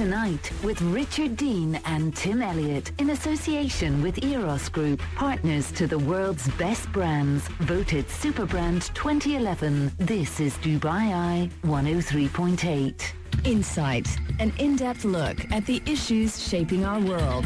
Tonight with Richard Dean and Tim Elliott in association with Eros Group, partners to the world's best brands, voted Super Brand 2011. This is Dubai Eye 103.8. Insight, an in-depth look at the issues shaping our world.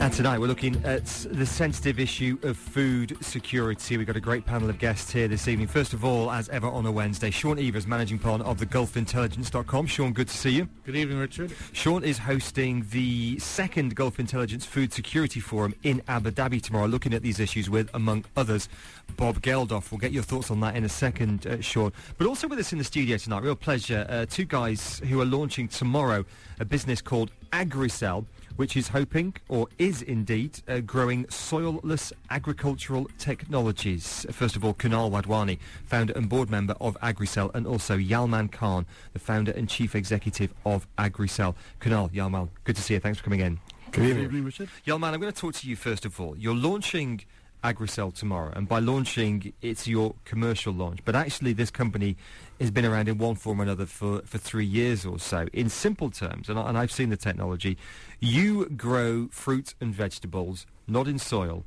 And tonight we're looking at the sensitive issue of food security. We've got a great panel of guests here this evening. First of all, as ever on a Wednesday, Sean Evers, managing partner of thegulfintelligence.com. Sean, good to see you. Good evening, Richard. Sean is hosting the second Gulf Intelligence Food Security Forum in Abu Dhabi tomorrow, looking at these issues with, among others, Bob Geldof. We'll get your thoughts on that in a second, Sean. But also with us in the studio tonight, real pleasure, two guys who are launching tomorrow a business called Agricel, which is hoping, or is indeed, growing soil-less agricultural technologies. First of all, Kunal Wadhwani, founder and board member of Agricel, and also Yalman Khan, the founder and chief executive of Agricel. Kunal, Yalman, good to see you. Thanks for coming in. Good evening, Richard. Yalman, I'm going to talk to you first of all. You're launching Agricel tomorrow, and by launching, it's your commercial launch. But actually, this company has been around in one form or another for 3 years or so. In simple terms, and I've seen the technology, you grow fruit and vegetables, not in soil,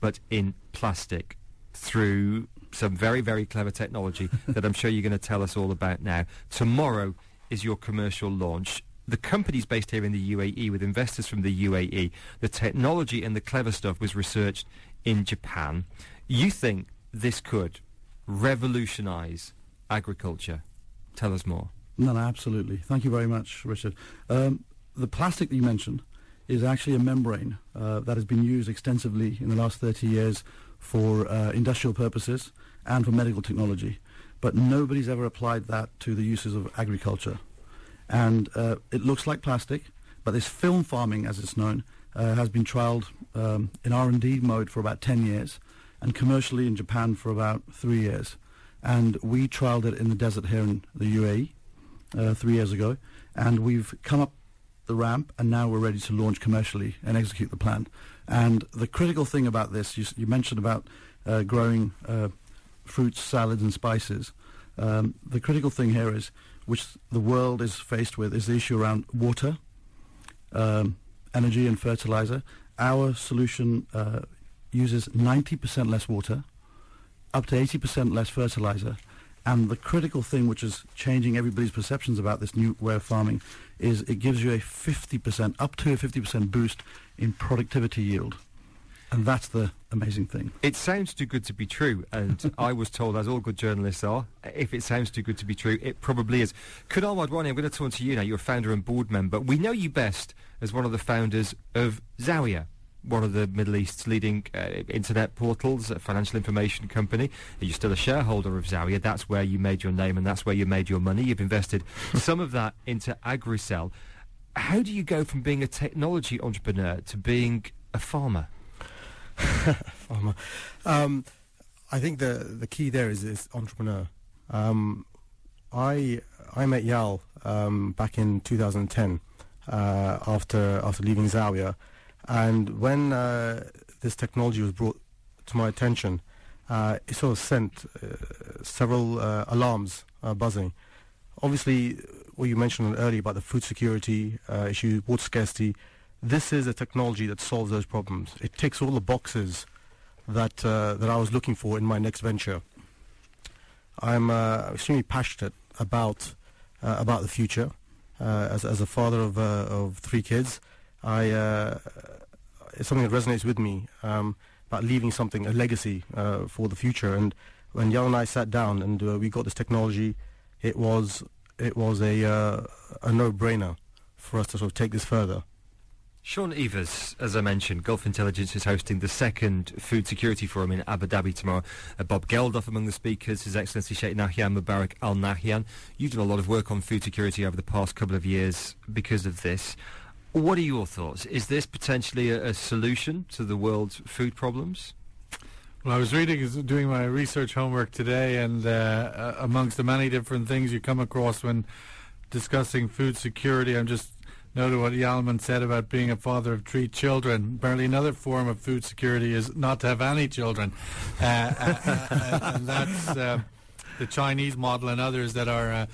but in plastic, through some very, very clever technology that I'm sure you're going to tell us all about now. Tomorrow is your commercial launch. The company's based here in the UAE with investors from the UAE. The technology and the clever stuff was researched in Japan. You think this could revolutionise agriculture? Tell us more. No, absolutely. Thank you very much, Richard. The plastic that you mentioned is actually a membrane that has been used extensively in the last 30 years for industrial purposes and for medical technology. But nobody's ever applied that to the uses of agriculture. And it looks like plastic, but this film farming, as it's known, has been trialled in R&D mode for about 10 years and commercially in Japan for about 3 years. And we trialled it in the desert here in the UAE 3 years ago, and we've come up the ramp, and now we're ready to launch commercially and execute the plan. And the critical thing about this, you mentioned about growing fruits, salads and spices. The critical thing here is, which the world is faced with, is the issue around water, energy and fertilizer. Our solution uses 90% less water, up to 80% less fertilizer. And the critical thing, which is changing everybody's perceptions about this new way of farming, is it gives you up to a 50% boost in productivity yield. And that's the amazing thing. It sounds too good to be true, and I was told, as all good journalists are, if it sounds too good to be true, it probably is. Kunal Wadhwani, I'm going to turn to you now. You're a founder and board member. We know you best as one of the founders of Zawya, one of the Middle East's leading internet portals, a financial information company. You're still a shareholder of Zawya. That's where you made your name, and that's where you made your money. You've invested some of that into Agricel. How do you go from being a technology entrepreneur to being a farmer? Farmer. I think the key there is entrepreneur. I met Yal back in 2010 after leaving Zawya, and when this technology was brought to my attention, it sort of sent several alarms buzzing. Obviously, what you mentioned earlier about the food security issue, water scarcity. This is a technology that solves those problems. It ticks all the boxes that that I was looking for in my next venture. I'm extremely passionate about the future. As a father of three kids, it's something that resonates with me about leaving something, a legacy for the future. And when Yal and I sat down and we got this technology, it was a no-brainer for us to sort of take this further. Sean Evers, as I mentioned, Gulf Intelligence is hosting the second Food Security Forum in Abu Dhabi tomorrow. Bob Geldof among the speakers, His Excellency Sheikh Nahyan Mubarak al-Nahyan. You've done a lot of work on food security over the past couple of years because of this. What are your thoughts? Is this potentially a solution to the world's food problems? Well, I was doing my research homework today, and amongst the many different things you come across when discussing food security, I'm just noted what Yalman said about being a father of three children. Apparently another form of food security is not to have any children. And that's the Chinese model and others that are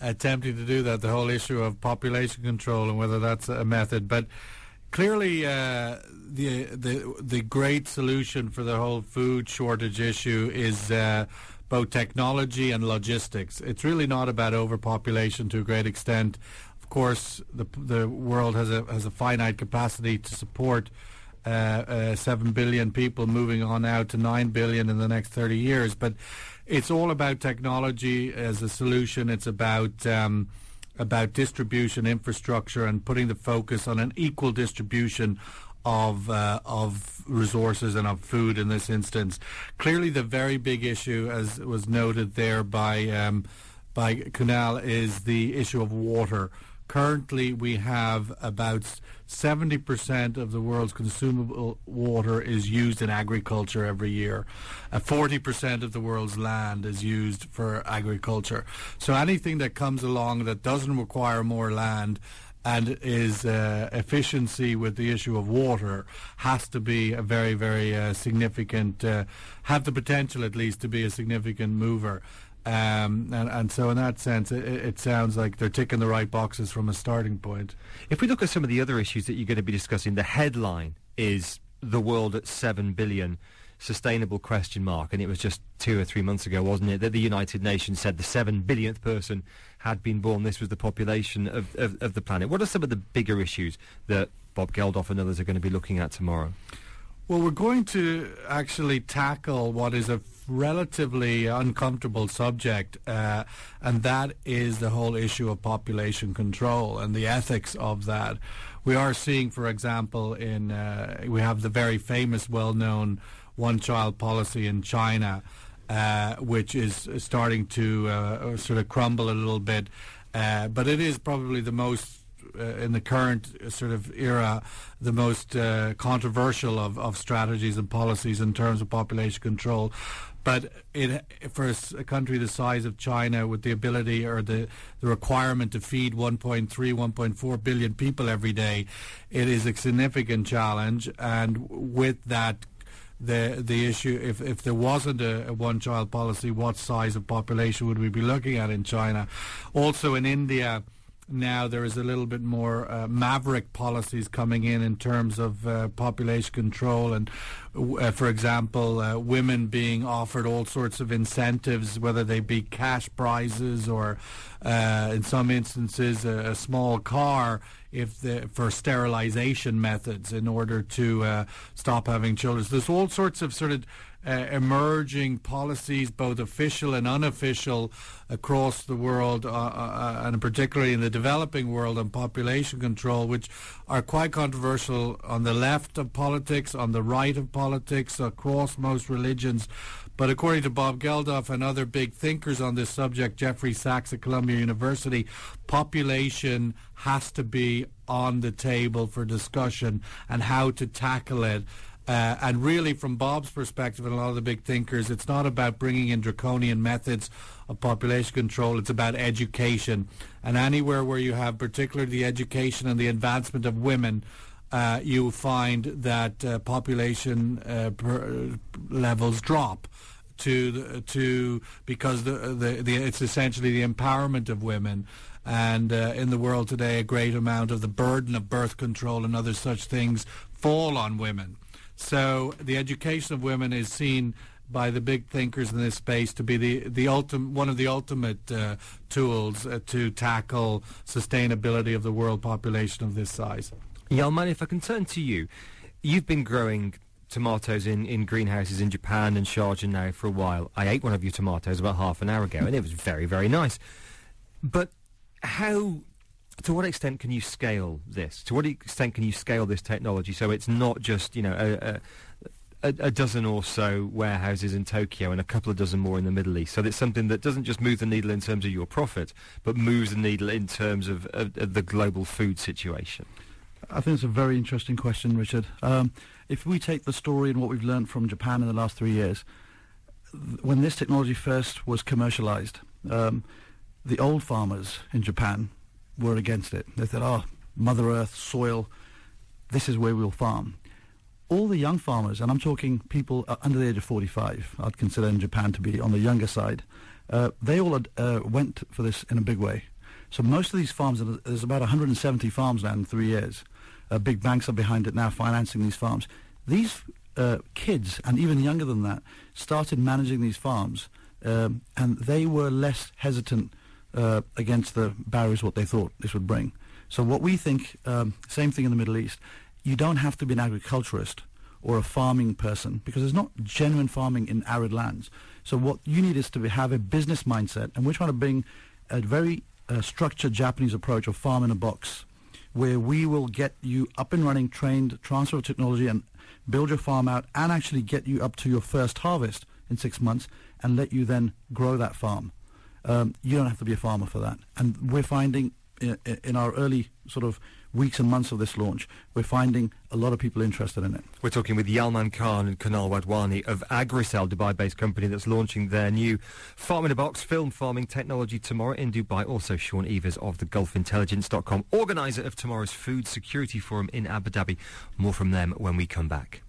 attempting to do that, the whole issue of population control and whether that's a method. But clearly the great solution for the whole food shortage issue is both technology and logistics. It's really not about overpopulation to a great extent. Of course, the world has a finite capacity to support 7 billion people, moving on out to 9 billion in the next 30 years. But it's all about technology as a solution. It's about distribution infrastructure and putting the focus on an equal distribution of resources and of food in this instance. Clearly, the very big issue, as was noted there by Kunal, is the issue of water. Currently, we have about 70% of the world's consumable water is used in agriculture every year. 40% of the world's land is used for agriculture. So anything that comes along that doesn't require more land and is efficiency with the issue of water has to be a very, very significant, have the potential at least to be a significant mover. And so in that sense, it sounds like they're ticking the right boxes from a starting point. If we look at some of the other issues that you're going to be discussing, the headline is "The World at 7 Billion, Sustainable ? And it was just 2 or 3 months ago, wasn't it, that the United Nations said the 7 billionth person had been born. This was the population of the planet. What are some of the bigger issues that Bob Geldof and others are going to be looking at tomorrow? Well, we're going to actually tackle what is a relatively uncomfortable subject, and that is the whole issue of population control and the ethics of that. We are seeing, for example, we have the very famous, well-known one-child policy in China, which is starting to sort of crumble a little bit, but it is probably the most, in the current sort of era, the most controversial of strategies and policies in terms of population control. But for a country the size of China, with the ability or the requirement to feed 1.3, 1.4 billion people every day, it is a significant challenge. And with that, the issue, if there wasn't a one-child policy, what size of population would we be looking at in China? Also in India, now there is a little bit more maverick policies coming in terms of population control, and for example, women being offered all sorts of incentives, whether they be cash prizes or in some instances a small car for sterilization methods in order to stop having children. So there's all sorts of sort of emerging policies, both official and unofficial, across the world, and particularly in the developing world, on population control, which are quite controversial on the left of politics, on the right of politics, across most religions. But according to Bob Geldof and other big thinkers on this subject, Jeffrey Sachs at Columbia University, population has to be on the table for discussion and how to tackle it. And really, from Bob's perspective and a lot of the big thinkers, it's not about bringing in draconian methods of population control. It's about education. And anywhere where you have particularly the education and the advancement of women, you find that population levels drop because it's essentially the empowerment of women. And in the world today, a great amount of the burden of birth control and other such things fall on women. So the education of women is seen by the big thinkers in this space to be one of the ultimate tools to tackle sustainability of the world population of this size. Yalman, if I can turn to you, you've been growing tomatoes in greenhouses in Japan and Sharjah now for a while. I ate one of your tomatoes about half an hour ago, and it was very, very nice. But to what extent can you scale this? To what extent can you scale this technology so it's not just, you know, a dozen or so warehouses in Tokyo and a couple of dozen more in the Middle East, so that it's something that doesn't just move the needle in terms of your profit, but moves the needle in terms of the global food situation? I think it's a very interesting question, Richard. If we take the story and what we've learned from Japan in the last 3 years, when this technology first was commercialized, the old farmers in Japan were against it. They said, Mother Earth, soil, this is where we'll farm. All the young farmers, and I'm talking people under the age of 45, I'd consider in Japan to be on the younger side, They all went for this in a big way. So most of these farms, there's about 170 farms now in 3 years. Big banks are behind it now, financing these farms. These kids, and even younger than that, started managing these farms, and they were less hesitant against the barriers what they thought this would bring. So what we think, same thing in the Middle East, you don't have to be an agriculturist or a farming person, because there's not genuine farming in arid lands. So what you need is to have a business mindset, and we're trying to bring a very structured Japanese approach of farm in a box, where we will get you up and running, trained, transfer of technology, and build your farm out, and actually get you up to your first harvest in 6 months, and let you then grow that farm. You don't have to be a farmer for that. And we're finding in our early sort of weeks and months of this launch, we're finding a lot of people interested in it. We're talking with Yalman Khan and Kunal Wadhwani of Agricel, Dubai-based company that's launching their new farm-in-a-box film farming technology tomorrow in Dubai. Also, Sean Evers of thegulfintelligence.com, organizer of tomorrow's Food Security Forum in Abu Dhabi. More from them when we come back.